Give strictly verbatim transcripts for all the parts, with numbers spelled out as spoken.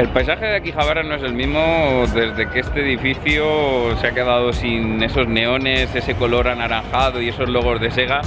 El paisaje de Akihabara no es el mismo desde que este edificio se ha quedado sin esos neones, ese color anaranjado y esos logos de Sega,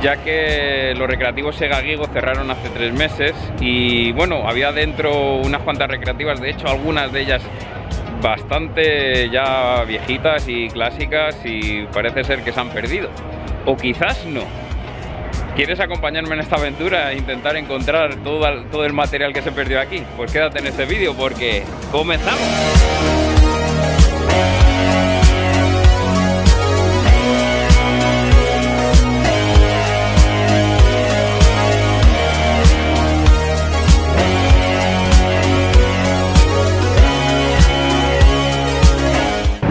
ya que los recreativos SEGA-GIGO cerraron hace tres meses y bueno, había dentro unas cuantas recreativas, de hecho algunas de ellas bastante ya viejitas y clásicas, y parece ser que se han perdido, o quizás no. ¿Quieres acompañarme en esta aventura e intentar encontrar todo, todo el material que se perdió aquí? Pues quédate en este vídeo porque comenzamos.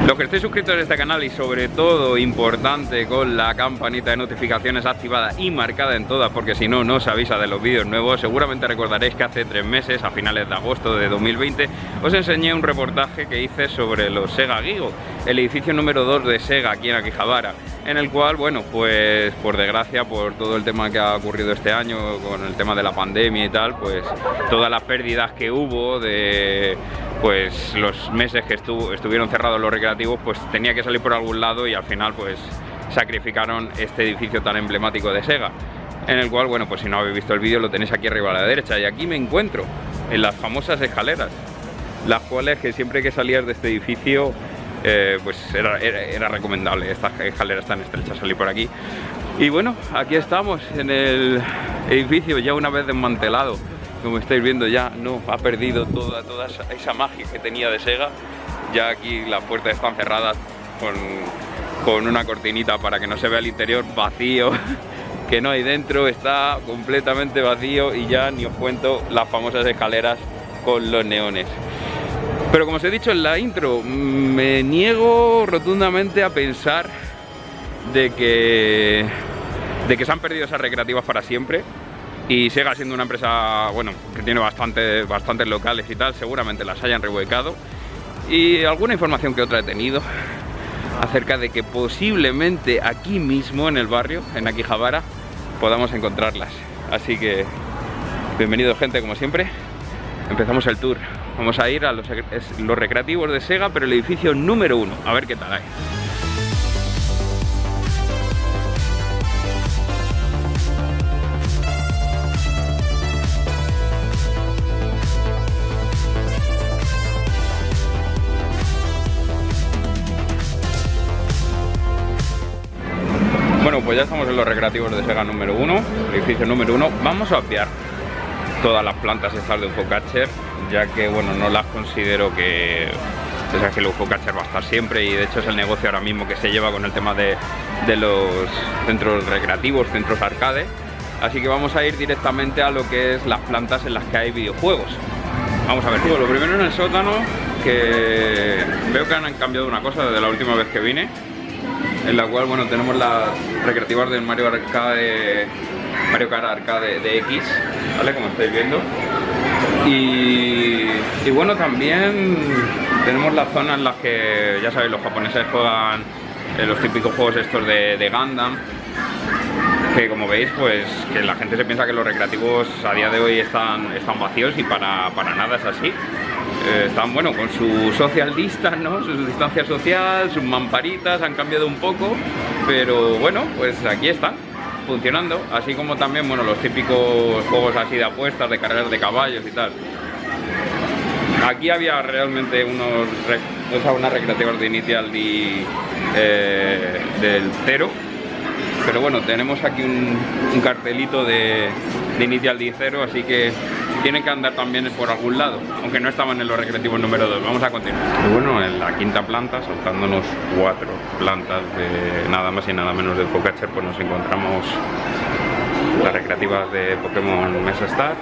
Los que estéis suscritos a este canal y sobre todo, importante, con la campanita de notificaciones activada y marcada en todas, porque si no, no os avisa de los vídeos nuevos. Seguramente recordaréis que hace tres meses, a finales de agosto de dos mil veinte, os enseñé un reportaje que hice sobre los SEGA-GIGO, el edificio número dos de SEGA aquí en Akihabara, en el cual, bueno, pues por desgracia, por todo el tema que ha ocurrido este año con el tema de la pandemia y tal, pues todas las pérdidas que hubo de... pues los meses que estuvo, estuvieron cerrados los recreativos, pues tenía que salir por algún lado y al final pues sacrificaron este edificio tan emblemático de SEGA, en el cual, bueno, pues si no habéis visto el vídeo lo tenéis aquí arriba a la derecha, y aquí me encuentro en las famosas escaleras, las cuales que siempre que salías de este edificio eh, pues era, era, era recomendable, estas escaleras tan estrechas, salir por aquí. Y bueno, aquí estamos en el edificio ya una vez desmantelado. Como estáis viendo ya, no, ha perdido toda, toda esa magia que tenía de SEGA. Ya aquí las puertas están cerradas con, con una cortinita para que no se vea el interior vacío, que no hay dentro, está completamente vacío, y ya ni os cuento las famosas escaleras con los neones. Pero como os he dicho en la intro, me niego rotundamente a pensar de que, de que se han perdido esas recreativas para siempre. Y SEGA, siendo una empresa, bueno, que tiene bastante, bastantes locales y tal, seguramente las hayan reubicado. Y alguna información que otra he tenido acerca de que posiblemente aquí mismo en el barrio, en Akihabara, podamos encontrarlas. Así que, bienvenido gente, como siempre. Empezamos el tour. Vamos a ir a los, los recreativos de SEGA, pero el edificio número uno. A ver qué tal hay. Pues ya estamos en los recreativos de SEGA número uno, edificio número uno. Vamos a obviar todas las plantas estas de UFOcatcher, ya que, bueno, no las considero que... O sea, que el UFOcatcher va a estar siempre, y de hecho es el negocio ahora mismo que se lleva con el tema de, de los centros recreativos, centros arcade. Así que vamos a ir directamente a lo que es las plantas en las que hay videojuegos. Vamos a ver. Bueno, lo primero en el sótano, que veo que han cambiado una cosa desde la última vez que vine, en la cual, bueno, tenemos las recreativas del Mario Arcade, Mario Kart Arcade de X, ¿vale? Como estáis viendo. Y, y bueno, también tenemos las zonas en las que, ya sabéis, los japoneses juegan eh, los típicos juegos estos de, de Gundam, que como veis, pues que la gente se piensa que los recreativos a día de hoy están, están vacíos, y para, para nada es así. Eh, están, bueno, con sus social distance, ¿no? Sus distancias sociales, sus mamparitas, han cambiado un poco, pero bueno, pues aquí están, funcionando. Así como también, bueno, los típicos juegos así de apuestas, de carreras de caballos y tal. Aquí había realmente unos, o sea, unas recreativas de Initial D eh, del cero. Pero bueno, tenemos aquí un, un cartelito de, de Initial D cero, así que tienen que andar también por algún lado, aunque no estaban en los recreativos número dos. Vamos a continuar. Bueno, en la quinta planta, saltándonos cuatro plantas de nada más y nada menos del UFOcatcher, pues nos encontramos las recreativas de Pokémon Mesa Star.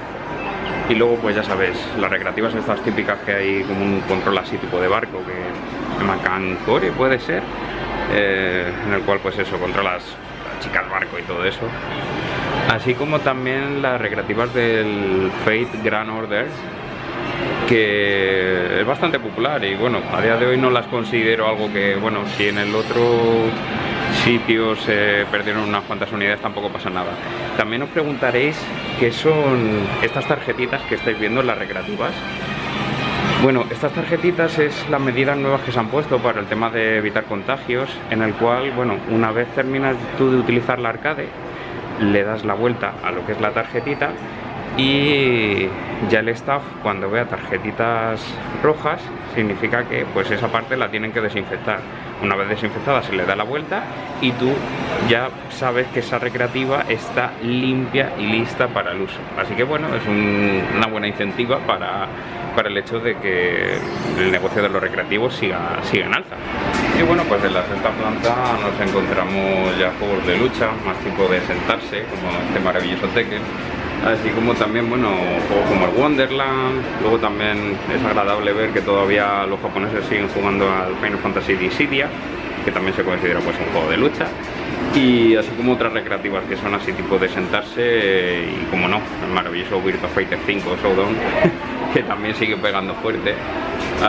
Y luego, pues ya sabéis, las recreativas estas típicas que hay como un control así tipo de barco, que Macan Core puede ser, eh, en el cual pues eso, controlas chicas barco y todo eso, así como también las recreativas del Fate Grand Order, que es bastante popular, y bueno, a día de hoy no las considero algo que, bueno, si en el otro sitio se perdieron unas cuantas unidades tampoco pasa nada. También os preguntaréis qué son estas tarjetitas que estáis viendo en las recreativas, Bueno, estas tarjetitas es las medidas nuevas que se han puesto para el tema de evitar contagios, en el cual, bueno, una vez terminas tú de utilizar la arcade, le das la vuelta a lo que es la tarjetita y ya el staff, cuando vea tarjetitas rojas, significa que pues esa parte la tienen que desinfectar. Una vez desinfectada se le da la vuelta y tú ya sabes que esa recreativa está limpia y lista para el uso. Así que bueno, es un, una buena incentiva para, para el hecho de que el negocio de los recreativos siga, siga en alza. Y bueno, pues en la sexta planta nos encontramos ya juegos de lucha, más tipo de sentarse, como este maravilloso Tekken, así como también, bueno, juegos como el Wonderland. Luego también es agradable ver que todavía los japoneses siguen jugando al Final Fantasy Dissidia, que también se considera pues un juego de lucha, y así como otras recreativas que son así tipo de sentarse, y como no, el maravilloso Virtua Fighter cinco Showdown, que también sigue pegando fuerte,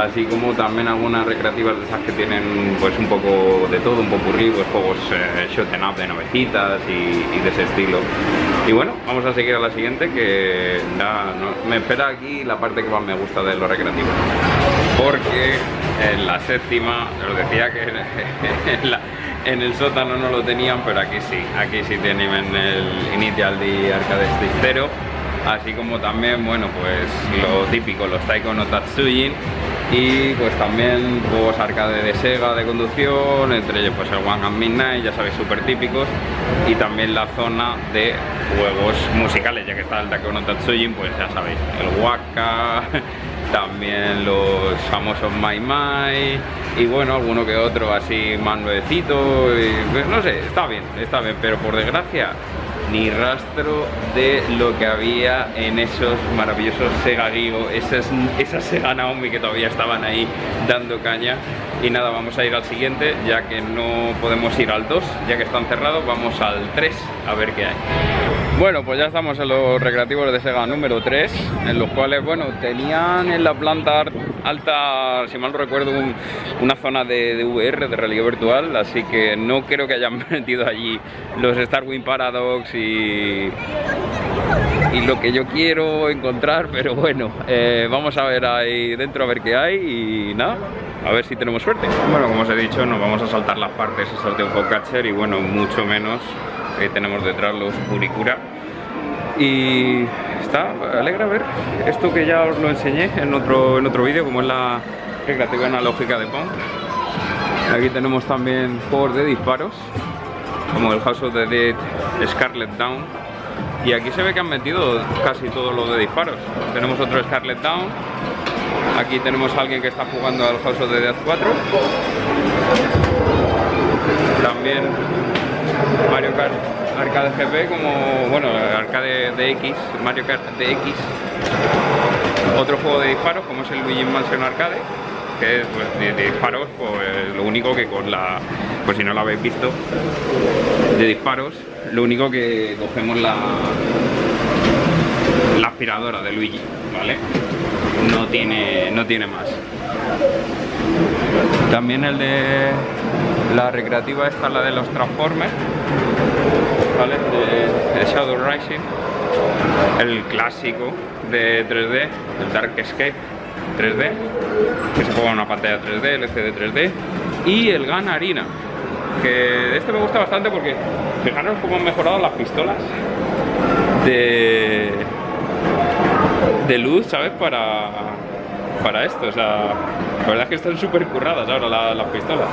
así como también algunas recreativas de esas que tienen pues un poco de todo, un popurrí, pues juegos eh, shot and up de navecitas y, y de ese estilo. Y bueno, vamos a seguir a la siguiente, que ya, no, me espera aquí la parte que más me gusta de los recreativos, porque en la séptima, os decía que en, la, en el sótano no lo tenían, pero aquí sí, aquí sí tienen el Initial D Arcade Stage cero, así como también, bueno, pues lo típico, los Taiko no Tatsujin, y pues también juegos arcade de Sega de conducción, entre ellos pues el One and Midnight, ya sabéis, súper típicos, y también la zona de juegos musicales, ya que está el Taiko no Tatsujin, pues ya sabéis, el Waka, también los famosos Mai Mai, y bueno, alguno que otro así más nuevecito, y pues no sé, está bien, está bien, pero por desgracia ni rastro de lo que había en esos maravillosos SEGA-GIGO, esas, esas SEGA NAOMI que todavía estaban ahí dando caña. Y nada, vamos a ir al siguiente, ya que no podemos ir al dos, ya que están cerrados, vamos al tres a ver qué hay. Bueno, pues ya estamos en los recreativos de SEGA número tres, en los cuales, bueno, tenían en la planta alta, si mal no recuerdo, un, una zona de, de V R, de realidad virtual, así que no creo que hayan metido allí los Starwing Paradox y, y lo que yo quiero encontrar, pero bueno, eh, vamos a ver ahí dentro a ver qué hay y nada, a ver si tenemos suerte. Bueno, como os he dicho, nos vamos a saltar las partes esas de UFOcatcher y bueno, mucho menos que tenemos detrás los Burikura. Y está alegra ver esto que ya os lo enseñé en otro, en otro vídeo, como es la recreativa analógica de Pong. Aquí tenemos también juegos de disparos, como el House of the Dead Scarlet Down. Y aquí se ve que han metido casi todos los de disparos. Tenemos otro Scarlet Down. Aquí tenemos a alguien que está jugando al House of the Dead cuatro. También Mario Kart Arcade G P, como, bueno, Arcade D X, Mario Kart D X. Otro juego de disparos, como es el Luigi Mansion Arcade, que es pues, de, de disparos, pues lo único que con la, pues si no lo habéis visto, de disparos, lo único que cogemos la, la aspiradora de Luigi, ¿vale? No tiene, no tiene más. También el de la recreativa esta, la de los Transformers, ¿vale? De, de Shadow Rising, el clásico de tres D, el Dark Escape tres D, que se juega en una pantalla tres D, el L C D tres D, y el Gun Arena, que este me gusta bastante porque fijaros cómo han mejorado las pistolas de, de luz, ¿sabes? Para, para esto, o sea, la verdad es que están súper curradas ahora las, las pistolas.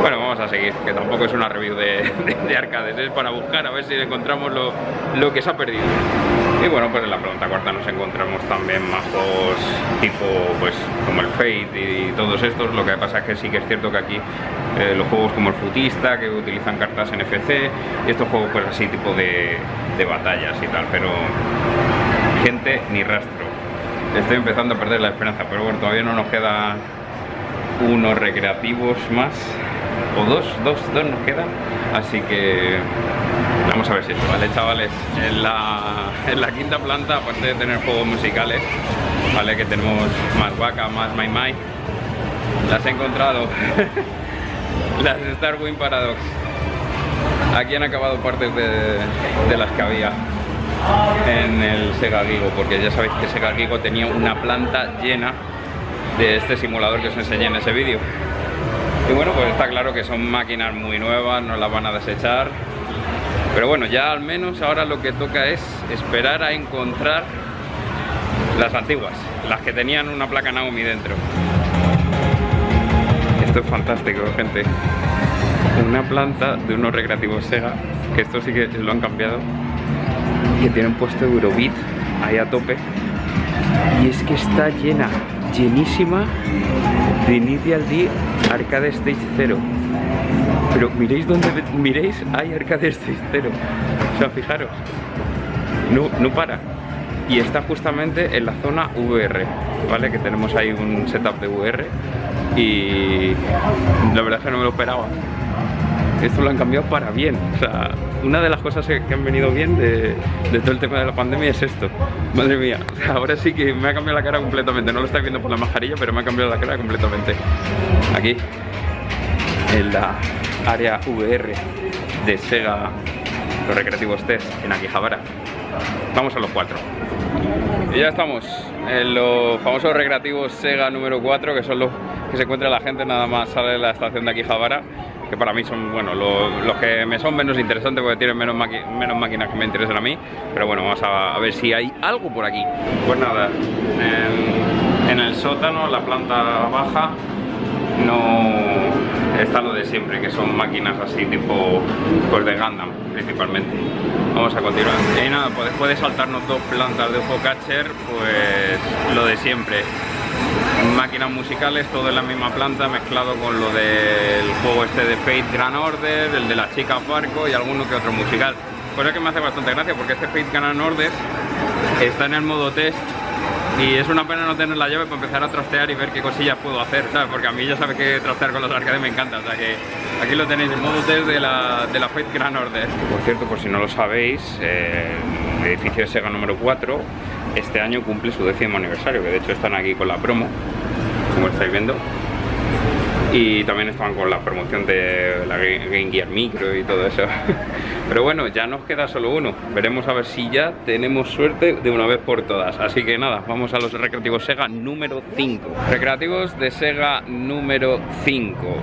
Bueno, vamos a seguir, que tampoco es una review de, de, de arcades, es para buscar a ver si encontramos lo, lo que se ha perdido. Y bueno, pues en la planta cuarta nos encontramos también más juegos tipo, pues, como el Fate y, y todos estos. Lo que pasa es que sí que es cierto que aquí eh, los juegos como el Futista, que utilizan cartas N F C, y estos juegos pues así tipo de, de batallas y tal, pero gente ni rastro. Estoy empezando a perder la esperanza, pero bueno, todavía no nos quedan unos recreativos más, o dos, dos, dos nos quedan, así que vamos a ver si esto, ¿vale, chavales? En la, en la quinta planta, aparte de tener juegos musicales, ¿vale? Que tenemos más Waka, más Mai Mai, las he encontrado, las Starwing Paradox, aquí han acabado partes de, de las que había en el SEGA-GIGO, porque ya sabéis que SEGA-GIGO tenía una planta llena de este simulador que os enseñé en ese vídeo. Y bueno, pues está claro que son máquinas muy nuevas, no las van a desechar, pero bueno, ya al menos ahora lo que toca es esperar a encontrar las antiguas, las que tenían una placa Naomi dentro. Esto es fantástico, gente. Una planta de unos recreativos SEGA, que esto sí que lo han cambiado, que tienen puesto Eurobeat ahí a tope, y es que está llena, llenísima de Initial D Arcade Stage cero. Pero miréis donde miréis, hay Arcade Stage cero. O sea, fijaros, no, no para. Y está justamente en la zona V R, ¿vale? Que tenemos ahí un setup de V R y la verdad es que no me lo esperaba. Esto lo han cambiado para bien. O sea, una de las cosas que han venido bien de, de todo el tema de la pandemia es esto. Madre mía, ahora sí que me ha cambiado la cara completamente. No lo estáis viendo por la mascarilla, pero me ha cambiado la cara completamente. Aquí, en la área V R de SEGA, los recreativos test en Akihabara. Vamos a los cuatro. Y ya estamos en los famosos recreativos SEGA número cuatro, que son los que se encuentra la gente nada más sale de la estación de Akihabara, que para mí son, bueno, los, los que me son menos interesantes porque tienen menos, maqui menos máquinas que me interesan a mí, pero bueno, vamos a, a ver si hay algo por aquí. Pues nada, en, en el sótano, la planta baja, no está lo de siempre, que son máquinas así tipo pues de Gundam principalmente. Vamos a continuar. Y nada, pues después de saltarnos dos plantas de UFOcatcher, pues lo de siempre. Máquinas musicales, todo en la misma planta, mezclado con lo del juego este de Fate Grand Order, el de las chicas barco y alguno que otro musical. Cosa que me hace bastante gracia porque este Fate Grand Order está en el modo test y es una pena no tener la llave para empezar a trastear y ver qué cosillas puedo hacer, ¿sabes? Porque a mí ya sabes que trastear con los arcades me encanta, o sea que aquí lo tenéis, el modo test de la, de la Fate Grand Order. Por cierto, por si no lo sabéis, eh, el edificio de SEGA número cuatro este año cumple su décimo aniversario, que de hecho están aquí con la promo, como estáis viendo, y también estaban con la promoción de la Game Gear Micro y todo eso. Pero bueno, ya nos queda solo uno, veremos a ver si ya tenemos suerte de una vez por todas. Así que nada, vamos a los recreativos SEGA número cinco. Recreativos de SEGA número cinco,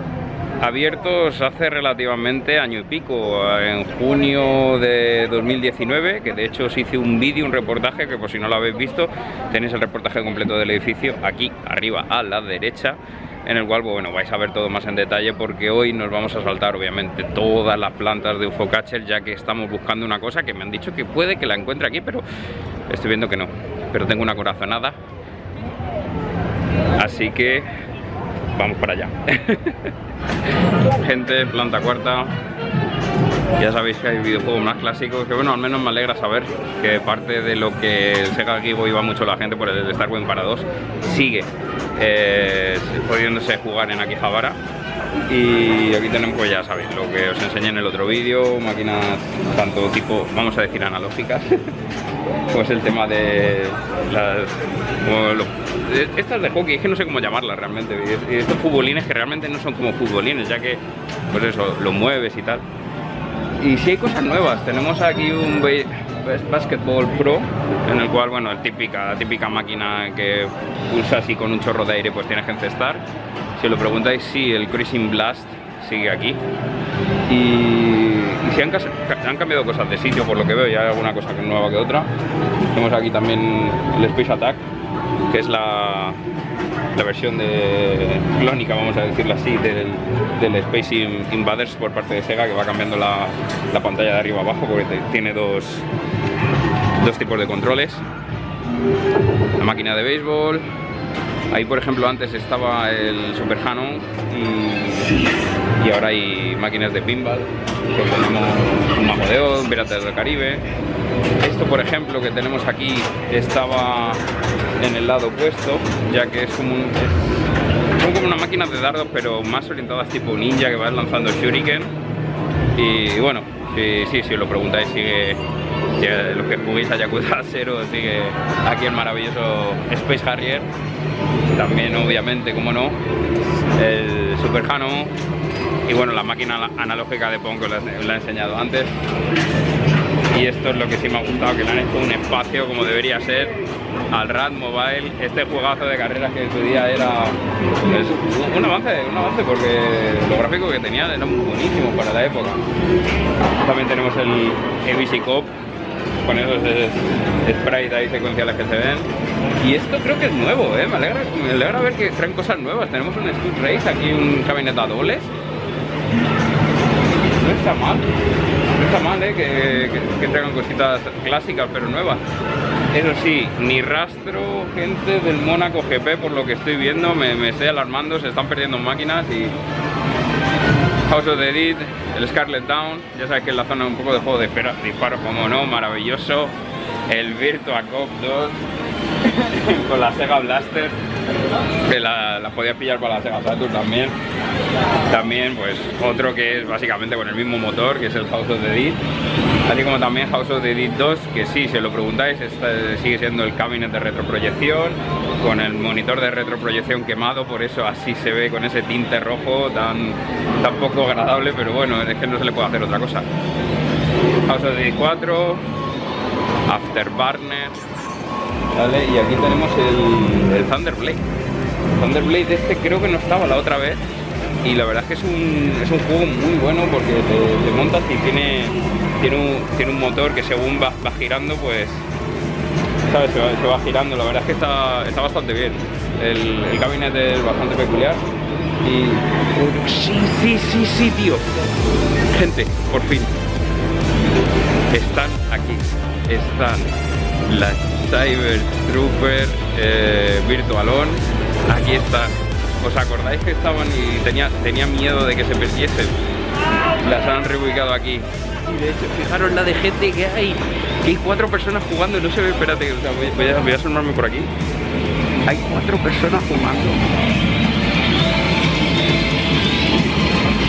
abiertos hace relativamente año y pico, en junio de dos mil diecinueve, que de hecho os hice un vídeo, un reportaje, que por si no lo habéis visto, tenéis el reportaje completo del edificio aquí arriba a la derecha, en el cual bueno, vais a ver todo más en detalle, porque hoy nos vamos a saltar obviamente todas las plantas de UFOcatcher, ya que estamos buscando una cosa que me han dicho que puede que la encuentre aquí, pero estoy viendo que no, pero tengo una corazonada, así que vamos para allá. Gente, planta cuarta. Ya sabéis que hay videojuegos más clásicos, que bueno, al menos me alegra saber que parte de lo que el SEGA-GIGO iba mucho la gente por el Starwing Paradox sigue eh, pudiéndose jugar en Akihabara. Y aquí tenemos, pues ya sabéis, lo que os enseñé en el otro vídeo, máquinas tanto tipo, vamos a decir, analógicas, pues el tema de las... Lo, estas de hockey, es que no sé cómo llamarlas realmente, y estos futbolines que realmente no son como futbolines, ya que, pues eso, los mueves y tal. Y si hay cosas nuevas, tenemos aquí un Basketball Pro, en el cual, bueno, el típica, la típica máquina que pulsa así con un chorro de aire, pues tienes que encestar. Si lo preguntáis, sí, el Cruising Blast sigue aquí. Y, y se han, han cambiado cosas de sitio, por lo que veo, ya hay alguna cosa nueva que otra. Tenemos aquí también el Space Attack, que es la, la versión de clónica, vamos a decirlo así, del, del Space Invaders por parte de SEGA, que va cambiando la, la pantalla de arriba a abajo, porque tiene dos, dos tipos de controles. La máquina de béisbol. Ahí, por ejemplo, antes estaba el Super Hanon y, y ahora hay máquinas de pinball. Pues tenemos un Magodeón, Pirata del Caribe. Esto, por ejemplo, que tenemos aquí estaba en el lado opuesto, ya que es como, un, es, son como una máquina de dardos, pero más orientadas tipo ninja, que vas lanzando shuriken. Y, y bueno, si, si, si lo preguntáis, sigue... Los que juguéis a Yakuza cero, sigue aquí el maravilloso Space Harrier. También, obviamente, como no, el Super Hanon. Y bueno, la máquina analógica de Pong, que os la he enseñado antes. Y esto es lo que sí me ha gustado, que le han hecho un espacio como debería ser. al Rad Mobile, este juegazo de carreras que en su día era pues, un avance, un avance porque lo gráfico que tenía era muy buenísimo para la época. También tenemos el E B C Cop con esos sprites ahí secuenciales que se ven. Y esto creo que es nuevo, ¿eh? Me alegra, me alegra ver que traen cosas nuevas. Tenemos un Stud Race, aquí un camioneta dobles. No está mal, no está mal, ¿eh? Que, que, que traigan cositas clásicas pero nuevas. Eso sí, ni rastro, gente, del Mónaco G P, por lo que estoy viendo. Me, me estoy alarmando, se están perdiendo máquinas. Y House of the Dead, el Scarlet Down, ya sabes que es la zona un poco de juego de espera, disparos como no, maravilloso. El Virtua Cop dos con la Sega Blaster, que la, la podía pillar para la Sega Saturn también. También pues otro que es básicamente con el mismo motor, que es el House of the Dead. Así como también House of the Dead dos, que si se lo preguntáis, este sigue siendo el cabinet de retroproyección, con el monitor de retroproyección quemado, por eso así se ve con ese tinte rojo tan, tan poco agradable, pero bueno, es que no se le puede hacer otra cosa. House of the Dead cuatro, Afterburner, ¿vale? Y aquí tenemos el, el Thunderblade. Thunderblade este creo que no estaba la otra vez. Y la verdad es que es un, es un juego muy bueno porque te, te montas y tiene, tiene, un, tiene un motor que según va, va girando, pues ¿sabes? Se, va, se va girando. La verdad es que está, está bastante bien. El, el gabinete es bastante peculiar. Y... sí, sí, sí, sí, tío. Gente, por fin. Están aquí. Están las Cyber Trooper eh, Virtualon. Aquí están. ¿Os acordáis que estaban y tenía, tenía miedo de que se perdiesen? Las han reubicado aquí. Y de hecho, fijaros la de gente que hay. Que hay cuatro personas jugando, no se ve, espérate, o sea, voy, voy, a, voy a asomarme por aquí. Hay cuatro personas jugando.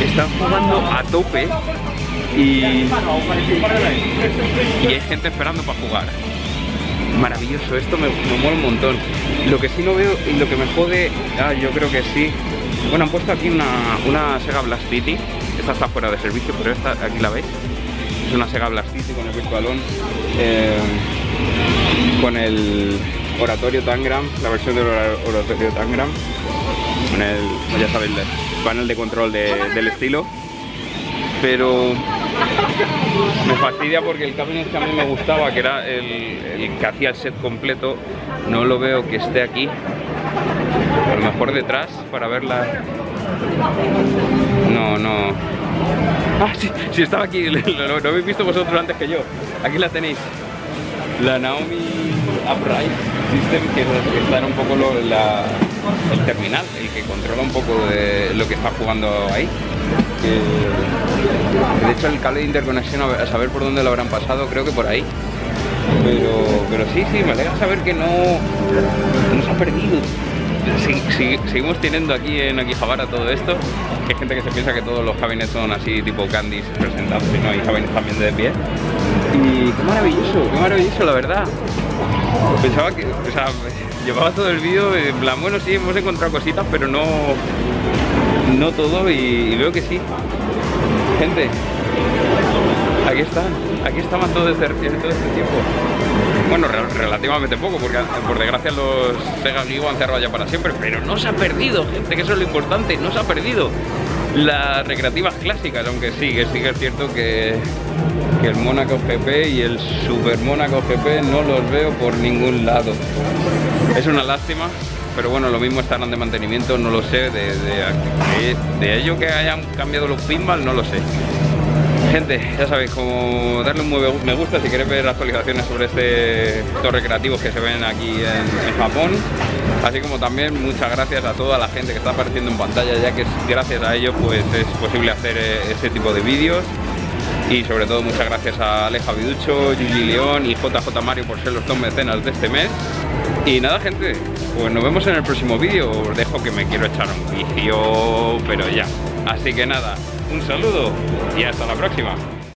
Están jugando a tope y, y hay gente esperando para jugar. Maravilloso, esto me, me mola un montón. Lo que sí no veo y lo que me jode, ah, yo creo que sí. Bueno, han puesto aquí una, una Sega Blast City. Esta está fuera de servicio, pero esta aquí la veis. Es una Sega Blast City con el Virtualon, eh, con el Oratorio Tangram, la versión del Oratorio Tangram, con el, ya sabéis, el panel de control de, del estilo. Pero me fastidia porque el cabinet que a mí me gustaba, que era el, el que hacía el set completo, no lo veo que esté aquí. A lo mejor detrás para verla. No, no. Ah, sí, sí estaba aquí. Lo, lo habéis visto vosotros antes que yo. Aquí la tenéis. La Naomi Upright System, que está un poco lo, la, el terminal, el que controla un poco de lo que está jugando ahí. Que, de hecho el cable de interconexión, a saber por dónde lo habrán pasado, creo que por ahí. Pero, pero sí, sí, me alegra saber que no, no se ha perdido. Sí, sí, seguimos teniendo aquí en Akihabara todo esto. Hay gente que se piensa que todos los cabinets son así tipo candies presentados, y no, hay cabinets también de pie. Y qué maravilloso, qué maravilloso, la verdad. Pensaba que, o sea, llevaba todo el vídeo en plan, bueno, sí, hemos encontrado cositas, pero no... no todo, y, y veo que sí. Gente, aquí están, aquí estaban todo este, todo este tiempo. Bueno, re relativamente poco, porque por desgracia los SEGA-GIGO han cerrado ya para siempre, pero no se ha perdido, gente, que eso es lo importante, no se ha perdido. Las recreativas clásicas, aunque sí, que sí que es cierto que, que el Mónaco G P y el Super Mónaco G P no los veo por ningún lado. Es una lástima. Pero bueno, lo mismo estarán de mantenimiento, no lo sé, de, de, de, de ello que hayan cambiado los pinball, no lo sé. Gente, ya sabéis, como darle un me gusta si queréis ver actualizaciones sobre este, estos recreativos que se ven aquí en, en Japón. Así como también muchas gracias a toda la gente que está apareciendo en pantalla, ya que gracias a ellos pues, es posible hacer este tipo de vídeos. Y sobre todo muchas gracias a Aleja Viducho, Yuji León y J J Mario por ser los dos mecenas de este mes. Y nada, gente, pues nos vemos en el próximo vídeo. Os dejo que me quiero echar un vicio, pero ya. Así que nada, un saludo y hasta la próxima.